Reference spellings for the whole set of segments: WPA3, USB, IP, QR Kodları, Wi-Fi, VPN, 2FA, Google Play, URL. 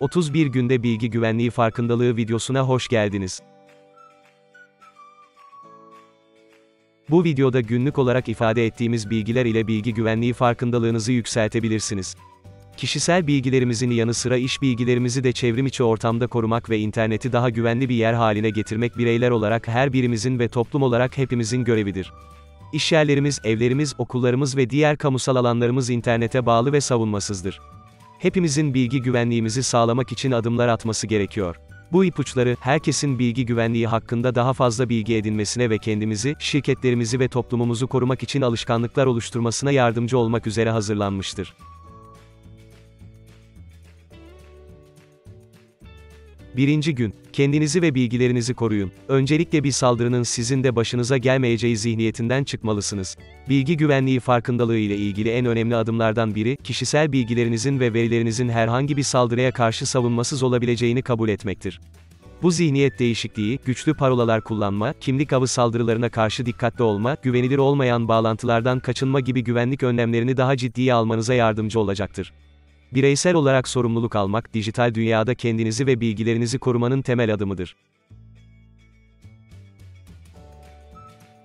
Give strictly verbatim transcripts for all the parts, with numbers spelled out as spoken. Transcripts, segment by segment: otuz bir günde bilgi güvenliği farkındalığı videosuna hoş geldiniz. Bu videoda günlük olarak ifade ettiğimiz bilgiler ile bilgi güvenliği farkındalığınızı yükseltebilirsiniz. Kişisel bilgilerimizin yanı sıra iş bilgilerimizi de çevrim içi ortamda korumak ve interneti daha güvenli bir yer haline getirmek bireyler olarak her birimizin ve toplum olarak hepimizin görevidir. İşyerlerimiz, evlerimiz, okullarımız ve diğer kamusal alanlarımız internete bağlı ve savunmasızdır. Hepimizin bilgi güvenliğimizi sağlamak için adımlar atması gerekiyor. Bu ipuçları, herkesin bilgi güvenliği hakkında daha fazla bilgi edinmesine ve kendimizi, şirketlerimizi ve toplumumuzu korumak için alışkanlıklar oluşturmasına yardımcı olmak üzere hazırlanmıştır. Birinci gün, kendinizi ve bilgilerinizi koruyun. Öncelikle bir saldırının sizin de başınıza gelmeyeceği zihniyetinden çıkmalısınız. Bilgi güvenliği farkındalığı ile ilgili en önemli adımlardan biri, kişisel bilgilerinizin ve verilerinizin herhangi bir saldırıya karşı savunmasız olabileceğini kabul etmektir. Bu zihniyet değişikliği, güçlü parolalar kullanma, kimlik avı saldırılarına karşı dikkatli olma, güvenilir olmayan bağlantılardan kaçınma gibi güvenlik önlemlerini daha ciddiye almanıza yardımcı olacaktır. Bireysel olarak sorumluluk almak, dijital dünyada kendinizi ve bilgilerinizi korumanın temel adımıdır.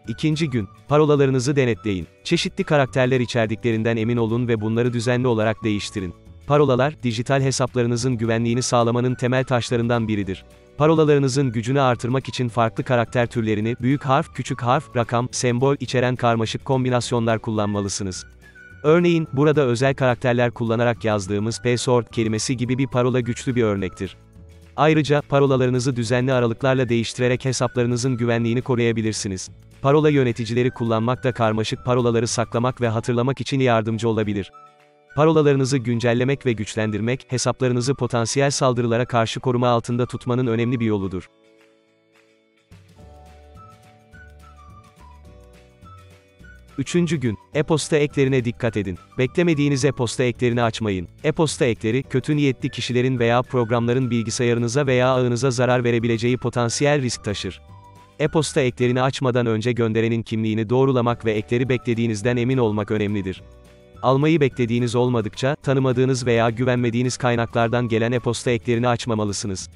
İkinci gün, parolalarınızı denetleyin. Çeşitli karakterler içerdiklerinden emin olun ve bunları düzenli olarak değiştirin. Parolalar, dijital hesaplarınızın güvenliğini sağlamanın temel taşlarından biridir. Parolalarınızın gücünü artırmak için farklı karakter türlerini, büyük harf, küçük harf, rakam, sembol içeren karmaşık kombinasyonlar kullanmalısınız. Örneğin, burada özel karakterler kullanarak yazdığımız password kelimesi gibi bir parola güçlü bir örnektir. Ayrıca, parolalarınızı düzenli aralıklarla değiştirerek hesaplarınızın güvenliğini koruyabilirsiniz. Parola yöneticileri kullanmak da karmaşık parolaları saklamak ve hatırlamak için yardımcı olabilir. Parolalarınızı güncellemek ve güçlendirmek, hesaplarınızı potansiyel saldırılara karşı koruma altında tutmanın önemli bir yoludur. Üçüncü gün, e-posta eklerine dikkat edin. Beklemediğiniz e-posta eklerini açmayın. E-posta ekleri, kötü niyetli kişilerin veya programların bilgisayarınıza veya ağınıza zarar verebileceği potansiyel risk taşır. E-posta eklerini açmadan önce gönderenin kimliğini doğrulamak ve ekleri beklediğinizden emin olmak önemlidir. Almayı beklediğiniz olmadıkça, tanımadığınız veya güvenmediğiniz kaynaklardan gelen e-posta eklerini açmamalısınız.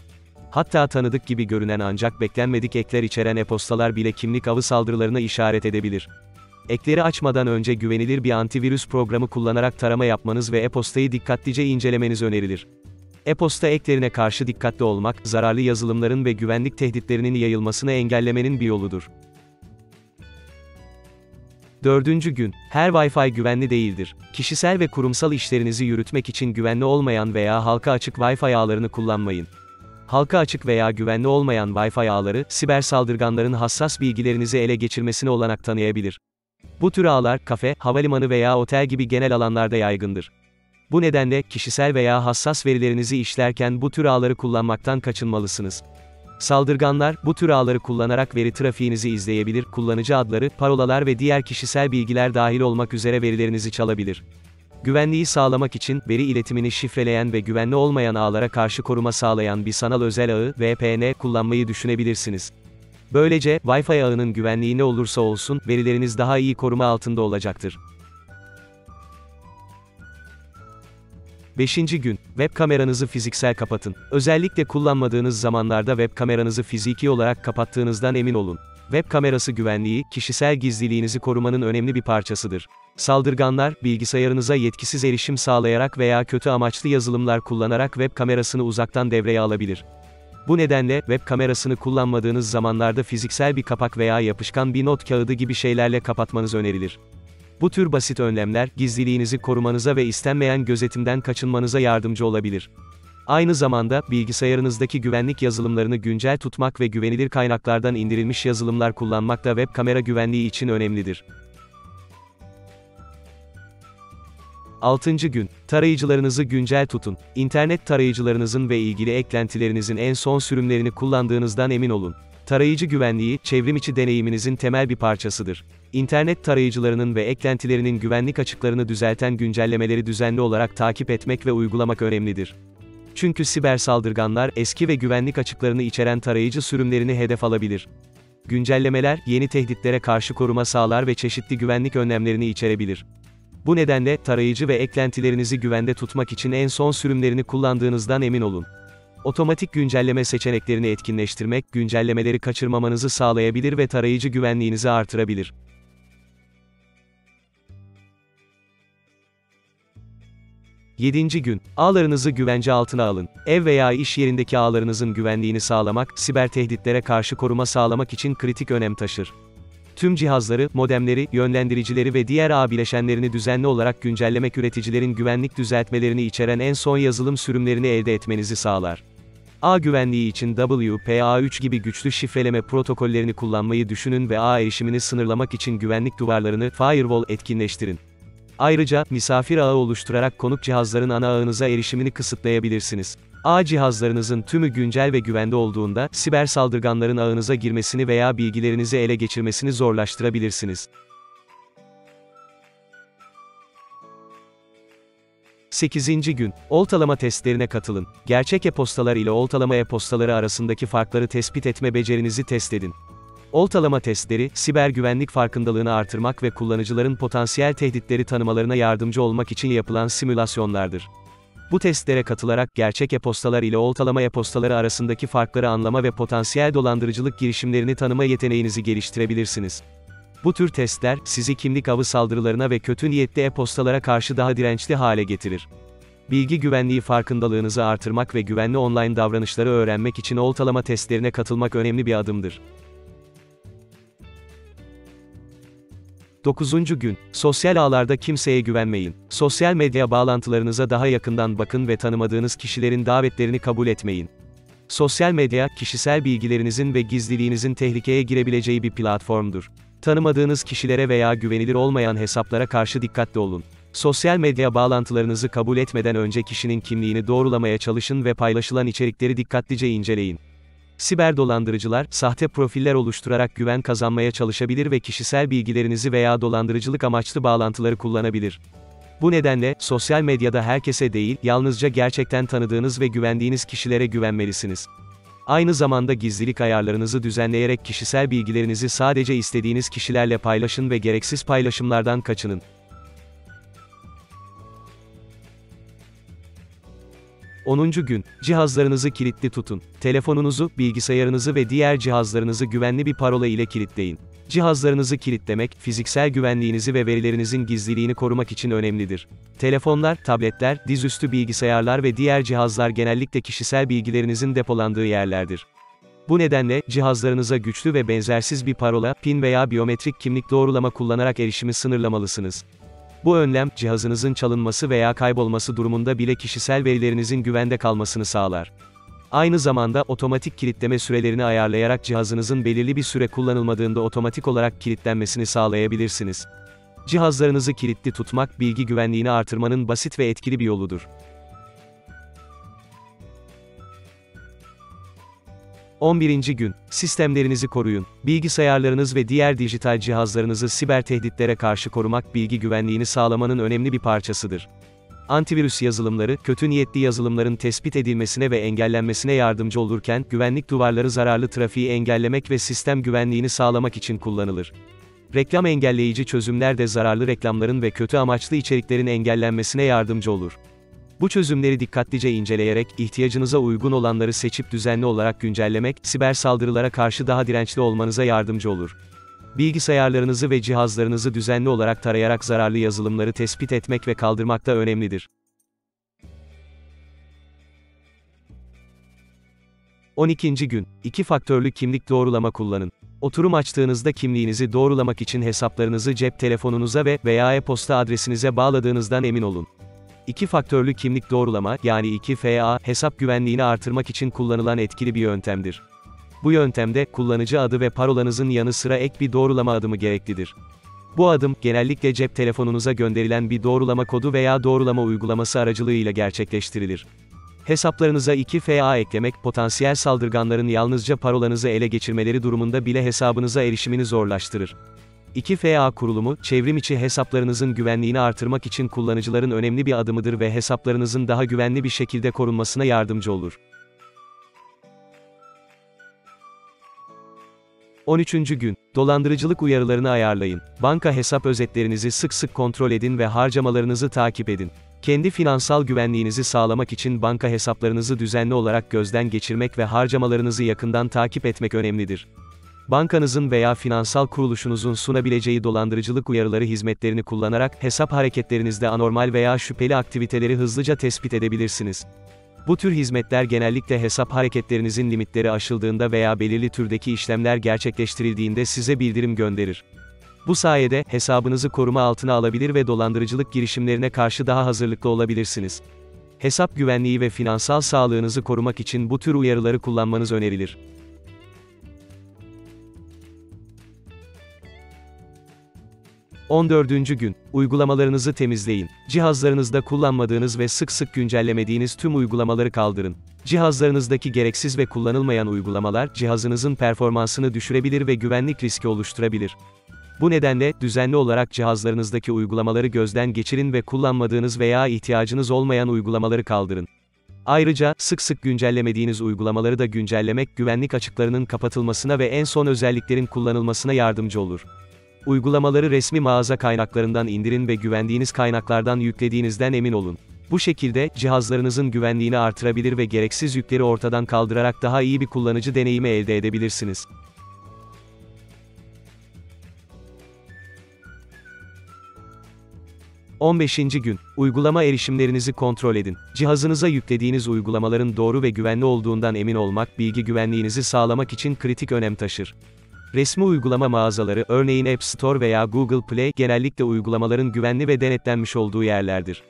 Hatta tanıdık gibi görünen ancak beklenmedik ekler içeren e-postalar bile kimlik avı saldırılarına işaret edebilir. Ekleri açmadan önce güvenilir bir antivirüs programı kullanarak tarama yapmanız ve e-postayı dikkatlice incelemeniz önerilir. E-posta eklerine karşı dikkatli olmak, zararlı yazılımların ve güvenlik tehditlerinin yayılmasını engellemenin bir yoludur. Dördüncü gün, her Wi-Fi güvenli değildir. Kişisel ve kurumsal işlerinizi yürütmek için güvenli olmayan veya halka açık Wi-Fi ağlarını kullanmayın. Halka açık veya güvenli olmayan Wi-Fi ağları, siber saldırganların hassas bilgilerinizi ele geçirmesine olanak tanıyabilir. Bu tür ağlar, kafe, havalimanı veya otel gibi genel alanlarda yaygındır. Bu nedenle, kişisel veya hassas verilerinizi işlerken bu tür ağları kullanmaktan kaçınmalısınız. Saldırganlar, bu tür ağları kullanarak veri trafiğinizi izleyebilir, kullanıcı adları, parolalar ve diğer kişisel bilgiler dahil olmak üzere verilerinizi çalabilir. Güvenliği sağlamak için, veri iletimini şifreleyen ve güvenli olmayan ağlara karşı koruma sağlayan bir sanal özel ağı, V P N, kullanmayı düşünebilirsiniz. Böylece, Wi-Fi ağının güvenliği ne olursa olsun, verileriniz daha iyi koruma altında olacaktır. Beşinci gün, web kameranızı fiziksel kapatın. Özellikle kullanmadığınız zamanlarda web kameranızı fiziki olarak kapattığınızdan emin olun. Web kamerası güvenliği, kişisel gizliliğinizi korumanın önemli bir parçasıdır. Saldırganlar, bilgisayarınıza yetkisiz erişim sağlayarak veya kötü amaçlı yazılımlar kullanarak web kamerasını uzaktan devreye alabilir. Bu nedenle, web kamerasını kullanmadığınız zamanlarda fiziksel bir kapak veya yapışkan bir not kağıdı gibi şeylerle kapatmanız önerilir. Bu tür basit önlemler, gizliliğinizi korumanıza ve istenmeyen gözetimden kaçınmanıza yardımcı olabilir. Aynı zamanda, bilgisayarınızdaki güvenlik yazılımlarını güncel tutmak ve güvenilir kaynaklardan indirilmiş yazılımlar kullanmak da web kamera güvenliği için önemlidir. Altıncı gün, tarayıcılarınızı güncel tutun. İnternet tarayıcılarınızın ve ilgili eklentilerinizin en son sürümlerini kullandığınızdan emin olun. Tarayıcı güvenliği, çevrim içi deneyiminizin temel bir parçasıdır. İnternet tarayıcılarının ve eklentilerinin güvenlik açıklarını düzelten güncellemeleri düzenli olarak takip etmek ve uygulamak önemlidir. Çünkü siber saldırganlar, eski ve güvenlik açıklarını içeren tarayıcı sürümlerini hedef alabilir. Güncellemeler, yeni tehditlere karşı koruma sağlar ve çeşitli güvenlik önlemlerini içerebilir. Bu nedenle, tarayıcı ve eklentilerinizi güvende tutmak için en son sürümlerini kullandığınızdan emin olun. Otomatik güncelleme seçeneklerini etkinleştirmek, güncellemeleri kaçırmamanızı sağlayabilir ve tarayıcı güvenliğinizi artırabilir. yedinci gün. Ağlarınızı güvence altına alın. Ev veya iş yerindeki ağlarınızın güvenliğini sağlamak, siber tehditlere karşı koruma sağlamak için kritik önem taşır. Tüm cihazları, modemleri, yönlendiricileri ve diğer ağ bileşenlerini düzenli olarak güncellemek üreticilerin güvenlik düzeltmelerini içeren en son yazılım sürümlerini elde etmenizi sağlar. Ağ güvenliği için W P A üç gibi güçlü şifreleme protokollerini kullanmayı düşünün ve ağ erişimini sınırlamak için güvenlik duvarlarını, firewall, etkinleştirin. Ayrıca, misafir ağı oluşturarak konuk cihazların ana ağınıza erişimini kısıtlayabilirsiniz. Ağ cihazlarınızın tümü güncel ve güvende olduğunda, siber saldırganların ağınıza girmesini veya bilgilerinizi ele geçirmesini zorlaştırabilirsiniz. sekizinci gün. Oltalama testlerine katılın. Gerçek e-postalar ile oltalama e-postaları arasındaki farkları tespit etme becerinizi test edin. Oltalama testleri, siber güvenlik farkındalığını artırmak ve kullanıcıların potansiyel tehditleri tanımalarına yardımcı olmak için yapılan simülasyonlardır. Bu testlere katılarak gerçek e-postalar ile oltalama e-postaları arasındaki farkları anlama ve potansiyel dolandırıcılık girişimlerini tanıma yeteneğinizi geliştirebilirsiniz. Bu tür testler, sizi kimlik avı saldırılarına ve kötü niyetli e-postalara karşı daha dirençli hale getirir. Bilgi güvenliği farkındalığınızı artırmak ve güvenli online davranışları öğrenmek için oltalama testlerine katılmak önemli bir adımdır. dokuzuncu gün. Sosyal ağlarda kimseye güvenmeyin. Sosyal medya bağlantılarınıza daha yakından bakın ve tanımadığınız kişilerin davetlerini kabul etmeyin. Sosyal medya, kişisel bilgilerinizin ve gizliliğinizin tehlikeye girebileceği bir platformdur. Tanımadığınız kişilere veya güvenilir olmayan hesaplara karşı dikkatli olun. Sosyal medya bağlantılarınızı kabul etmeden önce kişinin kimliğini doğrulamaya çalışın ve paylaşılan içerikleri dikkatlice inceleyin. Siber dolandırıcılar, sahte profiller oluşturarak güven kazanmaya çalışabilir ve kişisel bilgilerinizi veya dolandırıcılık amaçlı bağlantıları kullanabilir. Bu nedenle, sosyal medyada herkese değil, yalnızca gerçekten tanıdığınız ve güvendiğiniz kişilere güvenmelisiniz. Aynı zamanda gizlilik ayarlarınızı düzenleyerek kişisel bilgilerinizi sadece istediğiniz kişilerle paylaşın ve gereksiz paylaşımlardan kaçının. onuncu gün. Cihazlarınızı kilitli tutun. Telefonunuzu, bilgisayarınızı ve diğer cihazlarınızı güvenli bir parola ile kilitleyin. Cihazlarınızı kilitlemek, fiziksel güvenliğinizi ve verilerinizin gizliliğini korumak için önemlidir. Telefonlar, tabletler, dizüstü bilgisayarlar ve diğer cihazlar genellikle kişisel bilgilerinizin depolandığı yerlerdir. Bu nedenle, cihazlarınıza güçlü ve benzersiz bir parola, PIN veya biyometrik kimlik doğrulama kullanarak erişimi sınırlamalısınız. Bu önlem, cihazınızın çalınması veya kaybolması durumunda bile kişisel verilerinizin güvende kalmasını sağlar. Aynı zamanda, otomatik kilitleme sürelerini ayarlayarak cihazınızın belirli bir süre kullanılmadığında otomatik olarak kilitlenmesini sağlayabilirsiniz. Cihazlarınızı kilitli tutmak, bilgi güvenliğini artırmanın basit ve etkili bir yoludur. on birinci gün. Sistemlerinizi koruyun. Bilgisayarlarınız ve diğer dijital cihazlarınızı siber tehditlere karşı korumak, bilgi güvenliğini sağlamanın önemli bir parçasıdır. Antivirüs yazılımları, kötü niyetli yazılımların tespit edilmesine ve engellenmesine yardımcı olurken, güvenlik duvarları zararlı trafiği engellemek ve sistem güvenliğini sağlamak için kullanılır. Reklam engelleyici çözümler de zararlı reklamların ve kötü amaçlı içeriklerin engellenmesine yardımcı olur. Bu çözümleri dikkatlice inceleyerek, ihtiyacınıza uygun olanları seçip düzenli olarak güncellemek, siber saldırılara karşı daha dirençli olmanıza yardımcı olur. Bilgisayarlarınızı ve cihazlarınızı düzenli olarak tarayarak zararlı yazılımları tespit etmek ve kaldırmak da önemlidir. on ikinci gün. İki faktörlü kimlik doğrulama kullanın. Oturum açtığınızda kimliğinizi doğrulamak için hesaplarınızı cep telefonunuza ve veya e-posta adresinize bağladığınızdan emin olun. İki faktörlü kimlik doğrulama, yani iki F A, hesap güvenliğini artırmak için kullanılan etkili bir yöntemdir. Bu yöntemde, kullanıcı adı ve parolanızın yanı sıra ek bir doğrulama adımı gereklidir. Bu adım, genellikle cep telefonunuza gönderilen bir doğrulama kodu veya doğrulama uygulaması aracılığıyla gerçekleştirilir. Hesaplarınıza iki F A eklemek, potansiyel saldırganların yalnızca parolanızı ele geçirmeleri durumunda bile hesabınıza erişimini zorlaştırır. iki F A kurulumu, çevrim içi hesaplarınızın güvenliğini artırmak için kullanıcıların önemli bir adımıdır ve hesaplarınızın daha güvenli bir şekilde korunmasına yardımcı olur. on üçüncü gün, dolandırıcılık uyarılarını ayarlayın. Banka hesap özetlerinizi sık sık kontrol edin ve harcamalarınızı takip edin. Kendi finansal güvenliğinizi sağlamak için banka hesaplarınızı düzenli olarak gözden geçirmek ve harcamalarınızı yakından takip etmek önemlidir. Bankanızın veya finansal kuruluşunuzun sunabileceği dolandırıcılık uyarıları hizmetlerini kullanarak hesap hareketlerinizde anormal veya şüpheli aktiviteleri hızlıca tespit edebilirsiniz. Bu tür hizmetler genellikle hesap hareketlerinizin limitleri aşıldığında veya belirli türdeki işlemler gerçekleştirildiğinde size bildirim gönderir. Bu sayede, hesabınızı koruma altına alabilir ve dolandırıcılık girişimlerine karşı daha hazırlıklı olabilirsiniz. Hesap güvenliği ve finansal sağlığınızı korumak için bu tür uyarıları kullanmanız önerilir. on dördüncü gün, uygulamalarınızı temizleyin. Cihazlarınızda kullanmadığınız ve sık sık güncellemediğiniz tüm uygulamaları kaldırın. Cihazlarınızdaki gereksiz ve kullanılmayan uygulamalar, cihazınızın performansını düşürebilir ve güvenlik riski oluşturabilir. Bu nedenle, düzenli olarak cihazlarınızdaki uygulamaları gözden geçirin ve kullanmadığınız veya ihtiyacınız olmayan uygulamaları kaldırın. Ayrıca, sık sık güncellemediğiniz uygulamaları da güncellemek, güvenlik açıklarının kapatılmasına ve en son özelliklerin kullanılmasına yardımcı olur. Uygulamaları resmi mağaza kaynaklarından indirin ve güvendiğiniz kaynaklardan yüklediğinizden emin olun. Bu şekilde, cihazlarınızın güvenliğini artırabilir ve gereksiz yükleri ortadan kaldırarak daha iyi bir kullanıcı deneyimi elde edebilirsiniz. on beşinci gün, uygulama erişimlerinizi kontrol edin. Cihazınıza yüklediğiniz uygulamaların doğru ve güvenli olduğundan emin olmak, bilgi güvenliğinizi sağlamak için kritik önem taşır. Resmi uygulama mağazaları, örneğin App Store veya Google Play, genellikle uygulamaların güvenli ve denetlenmiş olduğu yerlerdir.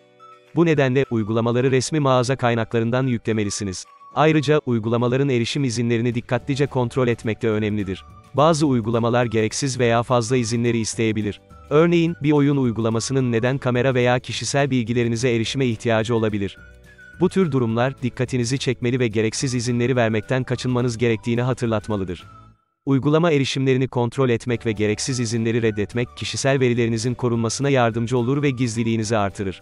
Bu nedenle, uygulamaları resmi mağaza kaynaklarından yüklemelisiniz. Ayrıca, uygulamaların erişim izinlerini dikkatlice kontrol etmek de önemlidir. Bazı uygulamalar gereksiz veya fazla izinleri isteyebilir. Örneğin, bir oyun uygulamasının neden kamera veya kişisel bilgilerinize erişime ihtiyacı olabilir? Bu tür durumlar, dikkatinizi çekmeli ve gereksiz izinleri vermekten kaçınmanız gerektiğini hatırlatmalıdır. Uygulama erişimlerini kontrol etmek ve gereksiz izinleri reddetmek, kişisel verilerinizin korunmasına yardımcı olur ve gizliliğinizi artırır.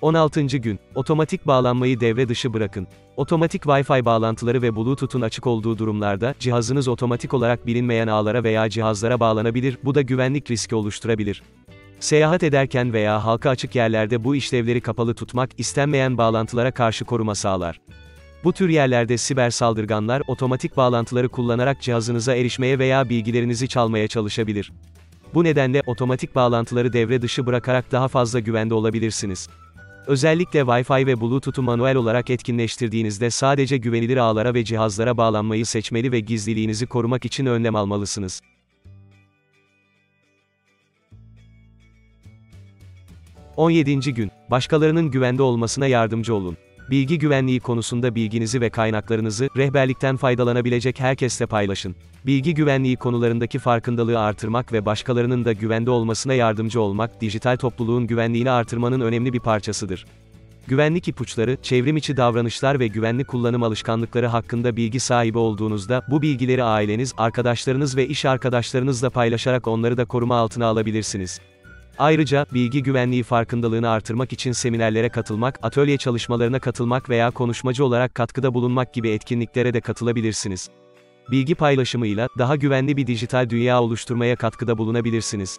on altıncı gün, otomatik bağlanmayı devre dışı bırakın. Otomatik Wi-Fi bağlantıları ve Bluetooth'un açık olduğu durumlarda, cihazınız otomatik olarak bilinmeyen ağlara veya cihazlara bağlanabilir, bu da güvenlik riski oluşturabilir. Seyahat ederken veya halka açık yerlerde bu işlevleri kapalı tutmak, istenmeyen bağlantılara karşı koruma sağlar. Bu tür yerlerde siber saldırganlar, otomatik bağlantıları kullanarak cihazınıza erişmeye veya bilgilerinizi çalmaya çalışabilir. Bu nedenle, otomatik bağlantıları devre dışı bırakarak daha fazla güvende olabilirsiniz. Özellikle Wi-Fi ve Bluetooth'u manuel olarak etkinleştirdiğinizde sadece güvenilir ağlara ve cihazlara bağlanmayı seçmeli ve gizliliğinizi korumak için önlem almalısınız. on yedinci gün, başkalarının güvende olmasına yardımcı olun. Bilgi güvenliği konusunda bilginizi ve kaynaklarınızı, rehberlikten faydalanabilecek herkesle paylaşın. Bilgi güvenliği konularındaki farkındalığı artırmak ve başkalarının da güvende olmasına yardımcı olmak, dijital topluluğun güvenliğini artırmanın önemli bir parçasıdır. Güvenlik ipuçları, çevrim içi davranışlar ve güvenli kullanım alışkanlıkları hakkında bilgi sahibi olduğunuzda, bu bilgileri aileniz, arkadaşlarınız ve iş arkadaşlarınızla paylaşarak onları da koruma altına alabilirsiniz. Ayrıca, bilgi güvenliği farkındalığını artırmak için seminerlere katılmak, atölye çalışmalarına katılmak veya konuşmacı olarak katkıda bulunmak gibi etkinliklere de katılabilirsiniz. Bilgi paylaşımıyla, daha güvenli bir dijital dünya oluşturmaya katkıda bulunabilirsiniz.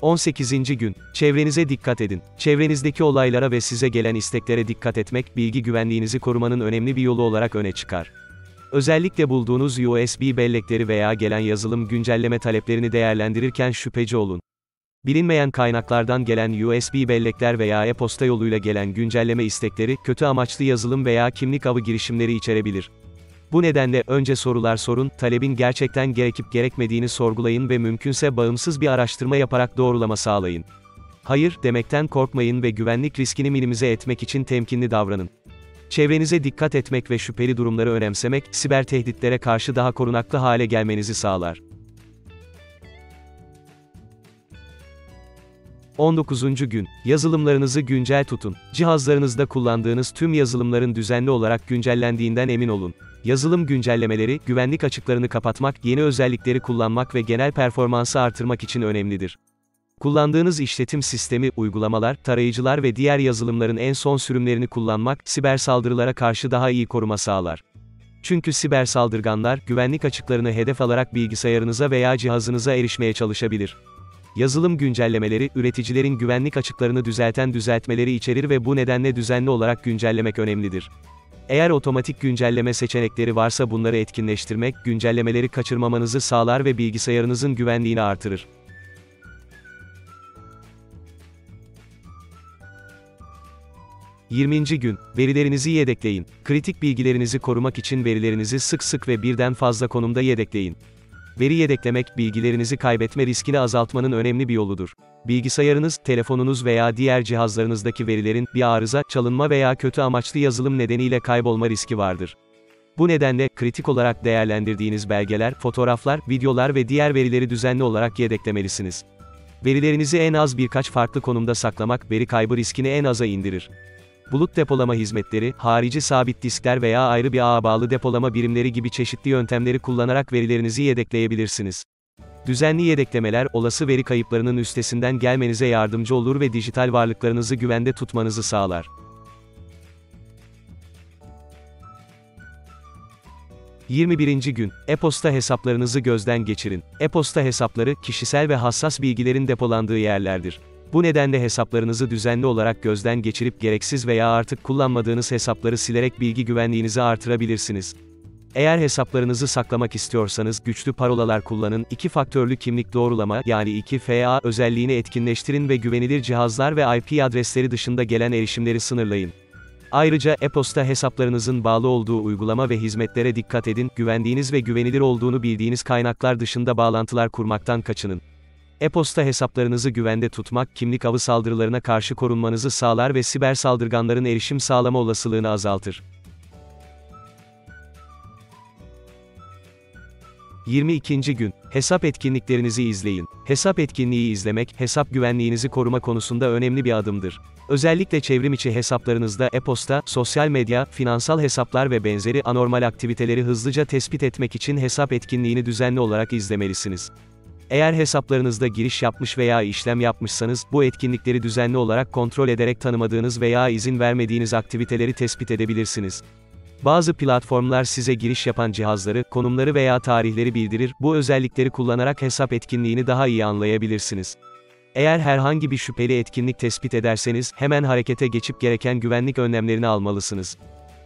on sekizinci gün, çevrenize dikkat edin. Çevrenizdeki olaylara ve size gelen isteklere dikkat etmek, bilgi güvenliğinizi korumanın önemli bir yolu olarak öne çıkar. Özellikle bulduğunuz U S B bellekleri veya gelen yazılım güncelleme taleplerini değerlendirirken şüpheci olun. Bilinmeyen kaynaklardan gelen U S B bellekler veya e-posta yoluyla gelen güncelleme istekleri, kötü amaçlı yazılım veya kimlik avı girişimleri içerebilir. Bu nedenle, önce sorular sorun, talebin gerçekten gerekip gerekmediğini sorgulayın ve mümkünse bağımsız bir araştırma yaparak doğrulama sağlayın. Hayır demekten korkmayın ve güvenlik riskini minimize etmek için temkinli davranın. Çevrenize dikkat etmek ve şüpheli durumları önemsemek, siber tehditlere karşı daha korunaklı hale gelmenizi sağlar. on dokuzuncu gün, yazılımlarınızı güncel tutun. Cihazlarınızda kullandığınız tüm yazılımların düzenli olarak güncellendiğinden emin olun. Yazılım güncellemeleri, güvenlik açıklarını kapatmak, yeni özellikleri kullanmak ve genel performansı artırmak için önemlidir. Kullandığınız işletim sistemi, uygulamalar, tarayıcılar ve diğer yazılımların en son sürümlerini kullanmak, siber saldırılara karşı daha iyi koruma sağlar. Çünkü siber saldırganlar, güvenlik açıklarını hedef alarak bilgisayarınıza veya cihazınıza erişmeye çalışabilir. Yazılım güncellemeleri, üreticilerin güvenlik açıklarını düzelten düzeltmeleri içerir ve bu nedenle düzenli olarak güncellemek önemlidir. Eğer otomatik güncelleme seçenekleri varsa bunları etkinleştirmek, güncellemeleri kaçırmamanızı sağlar ve bilgisayarınızın güvenliğini artırır. yirminci gün, verilerinizi yedekleyin. Kritik bilgilerinizi korumak için verilerinizi sık sık ve birden fazla konumda yedekleyin. Veri yedeklemek, bilgilerinizi kaybetme riskini azaltmanın önemli bir yoludur. Bilgisayarınız, telefonunuz veya diğer cihazlarınızdaki verilerin, bir arıza, çalınma veya kötü amaçlı yazılım nedeniyle kaybolma riski vardır. Bu nedenle, kritik olarak değerlendirdiğiniz belgeler, fotoğraflar, videolar ve diğer verileri düzenli olarak yedeklemelisiniz. Verilerinizi en az birkaç farklı konumda saklamak, veri kaybı riskini en aza indirir. Bulut depolama hizmetleri, harici sabit diskler veya ayrı bir ağa bağlı depolama birimleri gibi çeşitli yöntemleri kullanarak verilerinizi yedekleyebilirsiniz. Düzenli yedeklemeler, olası veri kayıplarının üstesinden gelmenize yardımcı olur ve dijital varlıklarınızı güvende tutmanızı sağlar. yirmi birinci gün, e-posta hesaplarınızı gözden geçirin. E-posta hesapları, kişisel ve hassas bilgilerin depolandığı yerlerdir. Bu nedenle hesaplarınızı düzenli olarak gözden geçirip gereksiz veya artık kullanmadığınız hesapları silerek bilgi güvenliğinizi artırabilirsiniz. Eğer hesaplarınızı saklamak istiyorsanız güçlü parolalar kullanın, iki faktörlü kimlik doğrulama yani iki F A özelliğini etkinleştirin ve güvenilir cihazlar ve I P adresleri dışında gelen erişimleri sınırlayın. Ayrıca e-posta hesaplarınızın bağlı olduğu uygulama ve hizmetlere dikkat edin, güvendiğiniz ve güvenilir olduğunu bildiğiniz kaynaklar dışında bağlantılar kurmaktan kaçının. E-posta hesaplarınızı güvende tutmak, kimlik avı saldırılarına karşı korunmanızı sağlar ve siber saldırganların erişim sağlama olasılığını azaltır. yirmi ikinci gün, hesap etkinliklerinizi izleyin. Hesap etkinliği izlemek, hesap güvenliğinizi koruma konusunda önemli bir adımdır. Özellikle çevrim içi hesaplarınızda e-posta, sosyal medya, finansal hesaplar ve benzeri anormal aktiviteleri hızlıca tespit etmek için hesap etkinliğini düzenli olarak izlemelisiniz. Eğer hesaplarınızda giriş yapmış veya işlem yapmışsanız, bu etkinlikleri düzenli olarak kontrol ederek tanımadığınız veya izin vermediğiniz aktiviteleri tespit edebilirsiniz. Bazı platformlar size giriş yapan cihazları, konumları veya tarihleri bildirir, bu özellikleri kullanarak hesap etkinliğini daha iyi anlayabilirsiniz. Eğer herhangi bir şüpheli etkinlik tespit ederseniz, hemen harekete geçip gereken güvenlik önlemlerini almalısınız.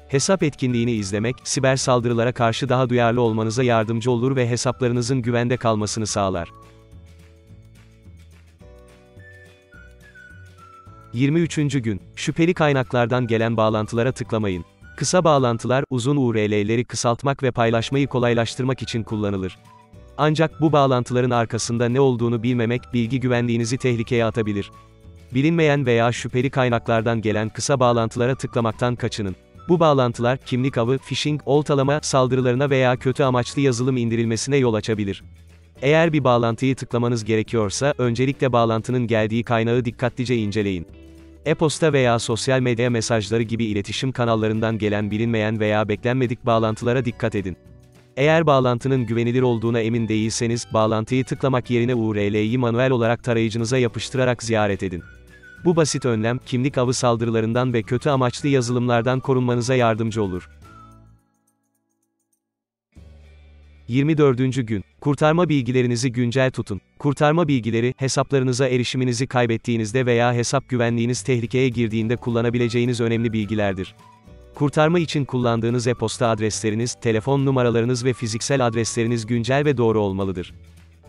Hesap etkinliğini izlemek, siber saldırılara karşı daha duyarlı olmanıza yardımcı olur ve hesaplarınızın güvende kalmasını sağlar. yirmi üçüncü gün, şüpheli kaynaklardan gelen bağlantılara tıklamayın. Kısa bağlantılar, uzun U R L'leri kısaltmak ve paylaşmayı kolaylaştırmak için kullanılır. Ancak bu bağlantıların arkasında ne olduğunu bilmemek, bilgi güvenliğinizi tehlikeye atabilir. Bilinmeyen veya şüpheli kaynaklardan gelen kısa bağlantılara tıklamaktan kaçının. Bu bağlantılar, kimlik avı, phishing, oltalama, saldırılarına veya kötü amaçlı yazılım indirilmesine yol açabilir. Eğer bir bağlantıyı tıklamanız gerekiyorsa, öncelikle bağlantının geldiği kaynağı dikkatlice inceleyin. E-posta veya sosyal medya mesajları gibi iletişim kanallarından gelen bilinmeyen veya beklenmedik bağlantılara dikkat edin. Eğer bağlantının güvenilir olduğuna emin değilseniz, bağlantıyı tıklamak yerine U R L'yi manuel olarak tarayıcınıza yapıştırarak ziyaret edin. Bu basit önlem, kimlik avı saldırılarından ve kötü amaçlı yazılımlardan korunmanıza yardımcı olur. yirmi dördüncü gün, kurtarma bilgilerinizi güncel tutun. Kurtarma bilgileri, hesaplarınıza erişiminizi kaybettiğinizde veya hesap güvenliğiniz tehlikeye girdiğinde kullanabileceğiniz önemli bilgilerdir. Kurtarma için kullandığınız e-posta adresleriniz, telefon numaralarınız ve fiziksel adresleriniz güncel ve doğru olmalıdır.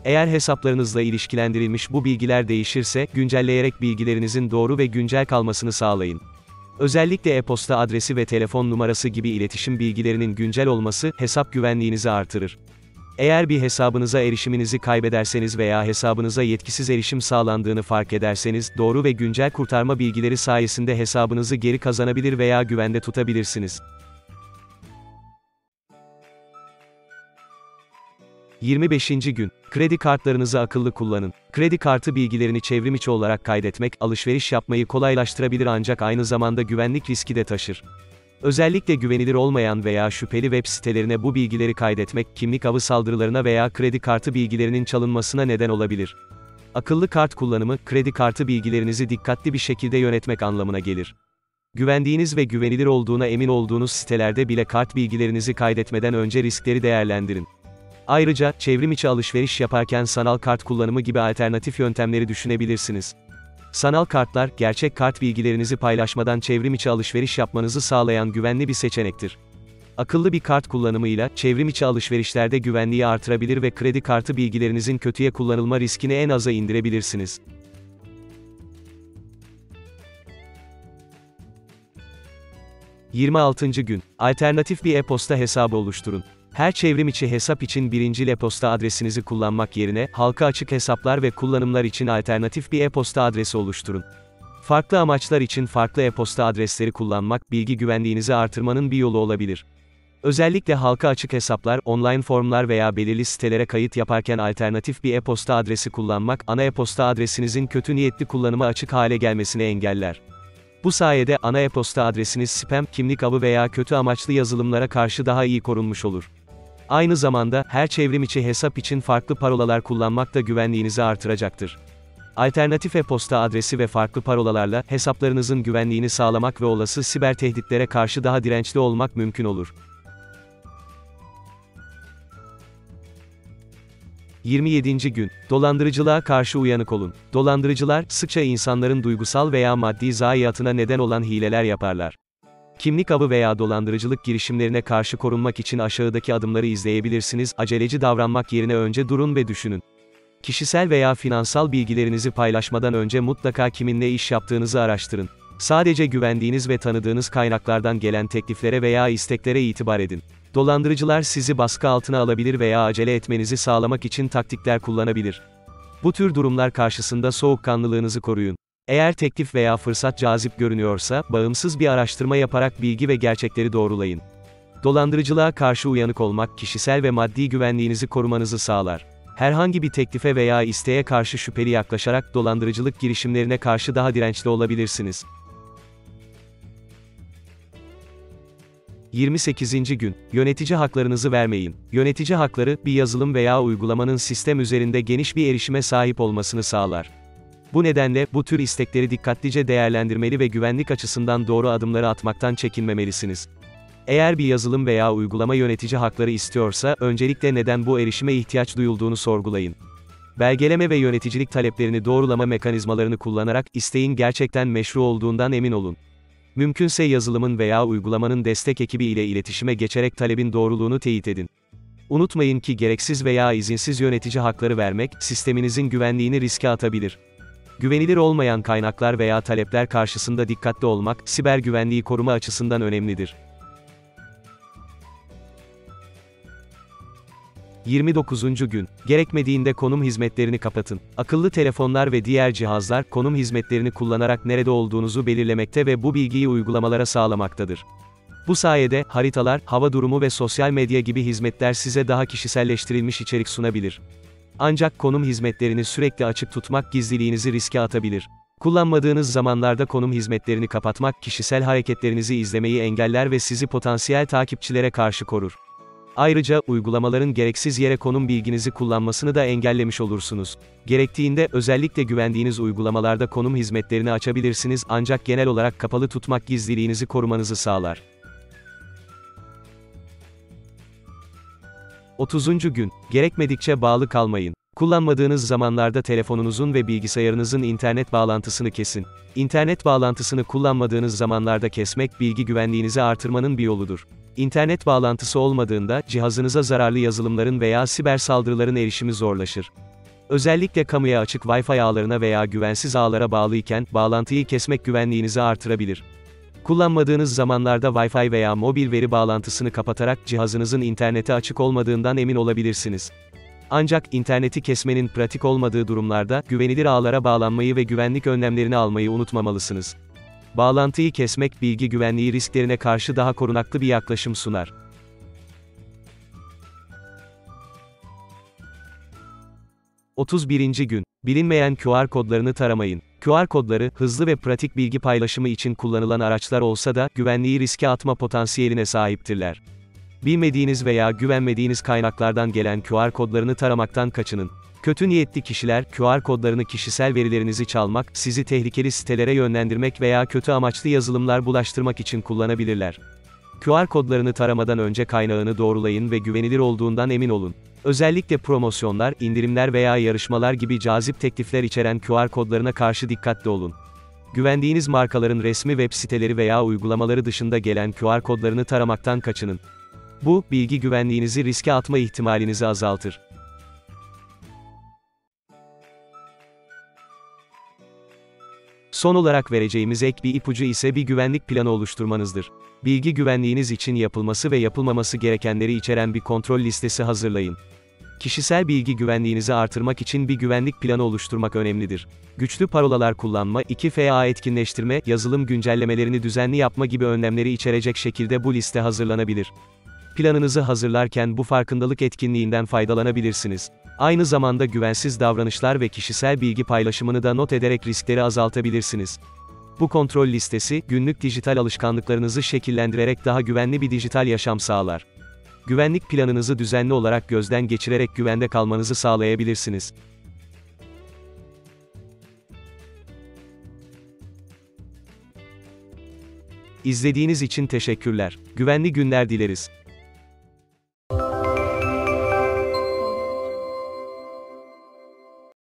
Eğer hesaplarınızla ilişkilendirilmiş bu bilgiler değişirse, güncelleyerek bilgilerinizin doğru ve güncel kalmasını sağlayın. Özellikle e-posta adresi ve telefon numarası gibi iletişim bilgilerinin güncel olması, hesap güvenliğinizi artırır. Eğer bir hesabınıza erişiminizi kaybederseniz veya hesabınıza yetkisiz erişim sağlandığını fark ederseniz, doğru ve güncel kurtarma bilgileri sayesinde hesabınızı geri kazanabilir veya güvende tutabilirsiniz. yirmi beşinci gün, kredi kartlarınızı akıllı kullanın. Kredi kartı bilgilerini çevrim içi olarak kaydetmek, alışveriş yapmayı kolaylaştırabilir ancak aynı zamanda güvenlik riski de taşır. Özellikle güvenilir olmayan veya şüpheli web sitelerine bu bilgileri kaydetmek, kimlik avı saldırılarına veya kredi kartı bilgilerinin çalınmasına neden olabilir. Akıllı kart kullanımı, kredi kartı bilgilerinizi dikkatli bir şekilde yönetmek anlamına gelir. Güvendiğiniz ve güvenilir olduğuna emin olduğunuz sitelerde bile kart bilgilerinizi kaydetmeden önce riskleri değerlendirin. Ayrıca, çevrim içi alışveriş yaparken sanal kart kullanımı gibi alternatif yöntemleri düşünebilirsiniz. Sanal kartlar, gerçek kart bilgilerinizi paylaşmadan çevrim içi alışveriş yapmanızı sağlayan güvenli bir seçenektir. Akıllı bir kart kullanımıyla, çevrim içi alışverişlerde güvenliği artırabilir ve kredi kartı bilgilerinizin kötüye kullanılma riskini en aza indirebilirsiniz. yirmi altıncı gün. Alternatif bir e-posta hesabı oluşturun. Her çevrim içi hesap için birincil e-posta adresinizi kullanmak yerine, halka açık hesaplar ve kullanımlar için alternatif bir e-posta adresi oluşturun. Farklı amaçlar için farklı e-posta adresleri kullanmak, bilgi güvenliğinizi artırmanın bir yolu olabilir. Özellikle halka açık hesaplar, online formlar veya belirli sitelere kayıt yaparken alternatif bir e-posta adresi kullanmak, ana e-posta adresinizin kötü niyetli kullanıma açık hale gelmesini engeller. Bu sayede, ana e-posta adresiniz spam, kimlik avı veya kötü amaçlı yazılımlara karşı daha iyi korunmuş olur. Aynı zamanda, her çevrim içi hesap için farklı parolalar kullanmak da güvenliğinizi artıracaktır. Alternatif e-posta adresi ve farklı parolalarla, hesaplarınızın güvenliğini sağlamak ve olası siber tehditlere karşı daha dirençli olmak mümkün olur. yirmi yedinci gün. Dolandırıcılığa karşı uyanık olun. Dolandırıcılar, sıkça insanların duygusal veya maddi zayiatına neden olan hileler yaparlar. Kimlik avı veya dolandırıcılık girişimlerine karşı korunmak için aşağıdaki adımları izleyebilirsiniz. Aceleci davranmak yerine önce durun ve düşünün. Kişisel veya finansal bilgilerinizi paylaşmadan önce mutlaka kiminle iş yaptığınızı araştırın. Sadece güvendiğiniz ve tanıdığınız kaynaklardan gelen tekliflere veya isteklere itibar edin. Dolandırıcılar sizi baskı altına alabilir veya acele etmenizi sağlamak için taktikler kullanabilir. Bu tür durumlar karşısında soğukkanlılığınızı koruyun. Eğer teklif veya fırsat cazip görünüyorsa, bağımsız bir araştırma yaparak bilgi ve gerçekleri doğrulayın. Dolandırıcılığa karşı uyanık olmak, kişisel ve maddi güvenliğinizi korumanızı sağlar. Herhangi bir teklife veya isteğe karşı şüpheli yaklaşarak dolandırıcılık girişimlerine karşı daha dirençli olabilirsiniz. yirmi sekizinci gün. Yönetici haklarınızı vermeyin. Yönetici hakları, bir yazılım veya uygulamanın sistem üzerinde geniş bir erişime sahip olmasını sağlar. Bu nedenle, bu tür istekleri dikkatlice değerlendirmeli ve güvenlik açısından doğru adımları atmaktan çekinmemelisiniz. Eğer bir yazılım veya uygulama yönetici hakları istiyorsa, öncelikle neden bu erişime ihtiyaç duyulduğunu sorgulayın. Belgeleme ve yöneticilik taleplerini doğrulama mekanizmalarını kullanarak, isteğin gerçekten meşru olduğundan emin olun. Mümkünse yazılımın veya uygulamanın destek ekibi ile iletişime geçerek talebin doğruluğunu teyit edin. Unutmayın ki gereksiz veya izinsiz yönetici hakları vermek, sisteminizin güvenliğini riske atabilir. Güvenilir olmayan kaynaklar veya talepler karşısında dikkatli olmak, siber güvenliği koruma açısından önemlidir. yirmi dokuzuncu gün. Gerekmediğinde konum hizmetlerini kapatın. Akıllı telefonlar ve diğer cihazlar, konum hizmetlerini kullanarak nerede olduğunuzu belirlemekte ve bu bilgiyi uygulamalara sağlamaktadır. Bu sayede, haritalar, hava durumu ve sosyal medya gibi hizmetler size daha kişiselleştirilmiş içerik sunabilir. Ancak konum hizmetlerini sürekli açık tutmak gizliliğinizi riske atabilir. Kullanmadığınız zamanlarda konum hizmetlerini kapatmak, kişisel hareketlerinizi izlemeyi engeller ve sizi potansiyel takipçilere karşı korur. Ayrıca, uygulamaların gereksiz yere konum bilginizi kullanmasını da engellemiş olursunuz. Gerektiğinde, özellikle güvendiğiniz uygulamalarda konum hizmetlerini açabilirsiniz, ancak genel olarak kapalı tutmak gizliliğinizi korumanızı sağlar. otuzuncu gün. Gerekmedikçe bağlı kalmayın. Kullanmadığınız zamanlarda telefonunuzun ve bilgisayarınızın internet bağlantısını kesin. İnternet bağlantısını kullanmadığınız zamanlarda kesmek, bilgi güvenliğinizi artırmanın bir yoludur. İnternet bağlantısı olmadığında, cihazınıza zararlı yazılımların veya siber saldırıların erişimi zorlaşır. Özellikle kamuya açık Wi-Fi ağlarına veya güvensiz ağlara bağlıyken, bağlantıyı kesmek güvenliğinizi artırabilir. Kullanmadığınız zamanlarda Wi-Fi veya mobil veri bağlantısını kapatarak, cihazınızın internete açık olmadığından emin olabilirsiniz. Ancak, interneti kesmenin pratik olmadığı durumlarda, güvenilir ağlara bağlanmayı ve güvenlik önlemlerini almayı unutmamalısınız. Bağlantıyı kesmek, bilgi güvenliği risklerine karşı daha korunaklı bir yaklaşım sunar. otuz birinci gün. Bilinmeyen Q R kodlarını taramayın. Q R kodları, hızlı ve pratik bilgi paylaşımı için kullanılan araçlar olsa da, güvenliği riske atma potansiyeline sahiptirler. Bilmediğiniz veya güvenmediğiniz kaynaklardan gelen Q R kodlarını taramaktan kaçının. Kötü niyetli kişiler, Q R kodlarını kişisel verilerinizi çalmak, sizi tehlikeli sitelere yönlendirmek veya kötü amaçlı yazılımlar bulaştırmak için kullanabilirler. Q R kodlarını taramadan önce kaynağını doğrulayın ve güvenilir olduğundan emin olun. Özellikle promosyonlar, indirimler veya yarışmalar gibi cazip teklifler içeren Q R kodlarına karşı dikkatli olun. Güvendiğiniz markaların resmi web siteleri veya uygulamaları dışında gelen Q R kodlarını taramaktan kaçının. Bu, bilgi güvenliğinizi riske atma ihtimalinizi azaltır. Son olarak vereceğimiz ek bir ipucu ise bir güvenlik planı oluşturmanızdır. Bilgi güvenliğiniz için yapılması ve yapılmaması gerekenleri içeren bir kontrol listesi hazırlayın. Kişisel bilgi güvenliğinizi artırmak için bir güvenlik planı oluşturmak önemlidir. Güçlü parolalar kullanma, iki F A etkinleştirme, yazılım güncellemelerini düzenli yapma gibi önlemleri içerecek şekilde bu liste hazırlanabilir. Planınızı hazırlarken bu farkındalık etkinliğinden faydalanabilirsiniz. Aynı zamanda güvensiz davranışlar ve kişisel bilgi paylaşımını da not ederek riskleri azaltabilirsiniz. Bu kontrol listesi, günlük dijital alışkanlıklarınızı şekillendirerek daha güvenli bir dijital yaşam sağlar. Güvenlik planınızı düzenli olarak gözden geçirerek güvende kalmanızı sağlayabilirsiniz. İzlediğiniz için teşekkürler. Güvenli günler dileriz.